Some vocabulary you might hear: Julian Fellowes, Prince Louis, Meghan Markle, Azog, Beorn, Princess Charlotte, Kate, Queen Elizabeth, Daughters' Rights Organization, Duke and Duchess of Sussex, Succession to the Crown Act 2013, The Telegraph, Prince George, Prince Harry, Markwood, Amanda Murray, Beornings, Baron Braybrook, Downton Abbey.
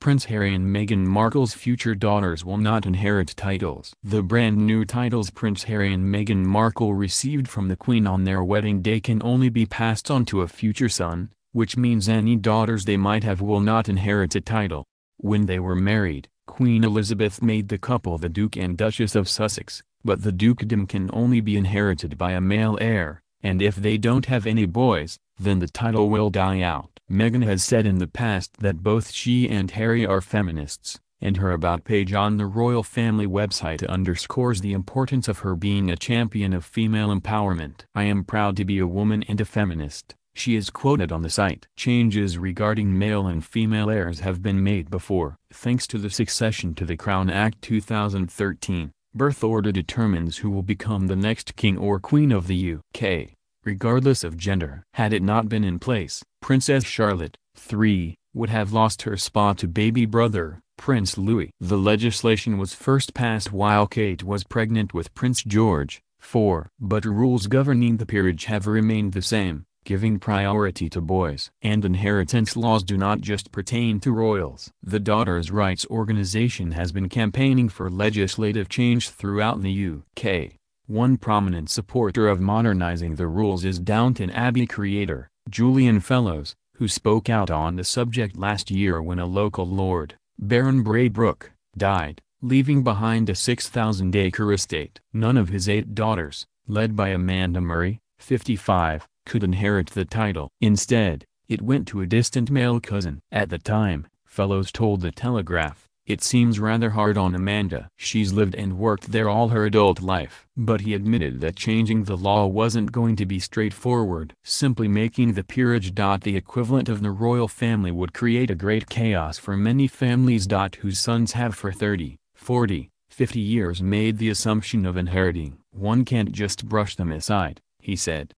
Prince Harry and Meghan Markle's future daughters will not inherit titles. The brand new titles Prince Harry and Meghan Markle received from the Queen on their wedding day can only be passed on to a future son, which means any daughters they might have will not inherit a title. When they were married, Queen Elizabeth made the couple the Duke and Duchess of Sussex, but the dukedom can only be inherited by a male heir, and if they don't have any boys, then the title will die out. Meghan has said in the past that both she and Harry are feminists, and her About page on the royal family website underscores the importance of her being a champion of female empowerment. "I am proud to be a woman and a feminist," she is quoted on the site. Changes regarding male and female heirs have been made before. Thanks to the Succession to the Crown Act 2013, birth order determines who will become the next king or queen of the UK, regardless of gender. Had it not been in place, Princess Charlotte, 3, would have lost her spot to baby brother, Prince Louis. The legislation was first passed while Kate was pregnant with Prince George, 4, but rules governing the peerage have remained the same, giving priority to boys. And inheritance laws do not just pertain to royals. The Daughters' Rights Organization has been campaigning for legislative change throughout the UK. One prominent supporter of modernizing the rules is Downton Abbey creator, Julian Fellowes, who spoke out on the subject last year when a local lord, Baron Braybrook, died, leaving behind a 6,000-acre estate. None of his 8 daughters, led by Amanda Murray, 55, could inherit the title. Instead, it went to a distant male cousin. At the time, Fellowes told The Telegraph, "It seems rather hard on Amanda. She's lived and worked there all her adult life." But he admitted that changing the law wasn't going to be straightforward. Simply making the peerage the equivalent of the royal family would create a great chaos for many families whose sons have for 30, 40, 50 years made the assumption of inheriting. "One can't just brush them aside," he said.